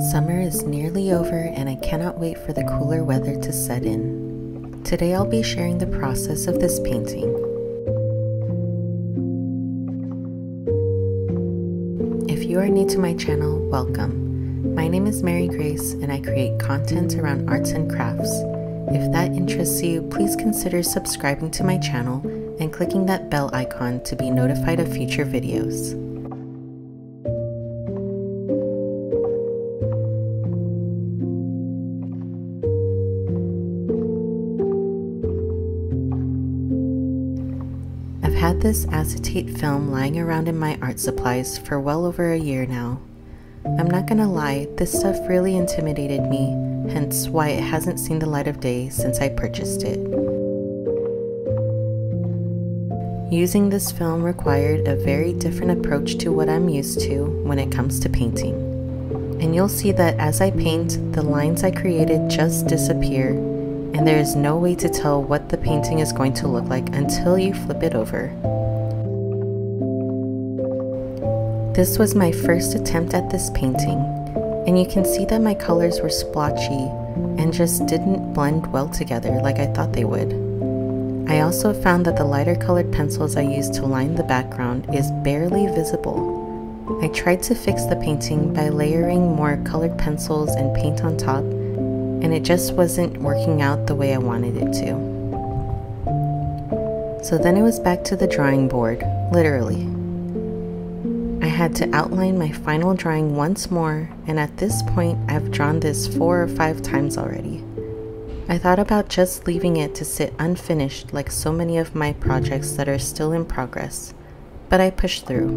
Summer is nearly over and I cannot wait for the cooler weather to set in. Today I'll be sharing the process of this painting. If you are new to my channel, welcome. My name is Mary Grace and I create content around arts and crafts. If that interests you, please consider subscribing to my channel and clicking that bell icon to be notified of future videos. I've had this acetate film lying around in my art supplies for well over a year now. I'm not gonna lie, this stuff really intimidated me, hence why it hasn't seen the light of day since I purchased it. Using this film required a very different approach to what I'm used to when it comes to painting. And you'll see that as I paint, the lines I created just disappear. And there is no way to tell what the painting is going to look like until you flip it over. This was my first attempt at this painting, and you can see that my colors were splotchy and just didn't blend well together like I thought they would. I also found that the lighter colored pencils I used to line the background is barely visible. I tried to fix the painting by layering more colored pencils and paint on top, and it just wasn't working out the way I wanted it to. So then it was back to the drawing board, literally. I had to outline my final drawing once more, and at this point I've drawn this 4 or 5 times already. I thought about just leaving it to sit unfinished like so many of my projects that are still in progress, but I pushed through.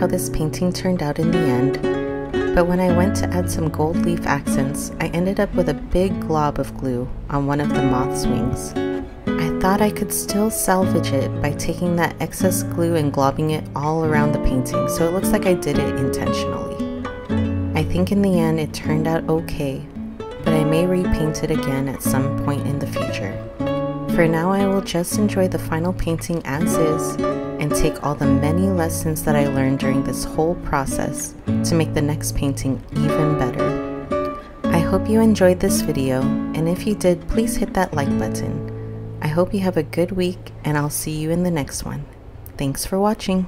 how this painting turned out in the end, but when I went to add some gold leaf accents, I ended up with a big glob of glue on one of the moth's wings. I thought I could still salvage it by taking that excess glue and globbing it all around the painting, so it looks like I did it intentionally. I think in the end it turned out okay, but I may repaint it again at some point in the future. For now, I will just enjoy the final painting as is and take all the many lessons that I learned during this whole process to make the next painting even better. I hope you enjoyed this video, and if you did, please hit that like button. I hope you have a good week, and I'll see you in the next one. Thanks for watching.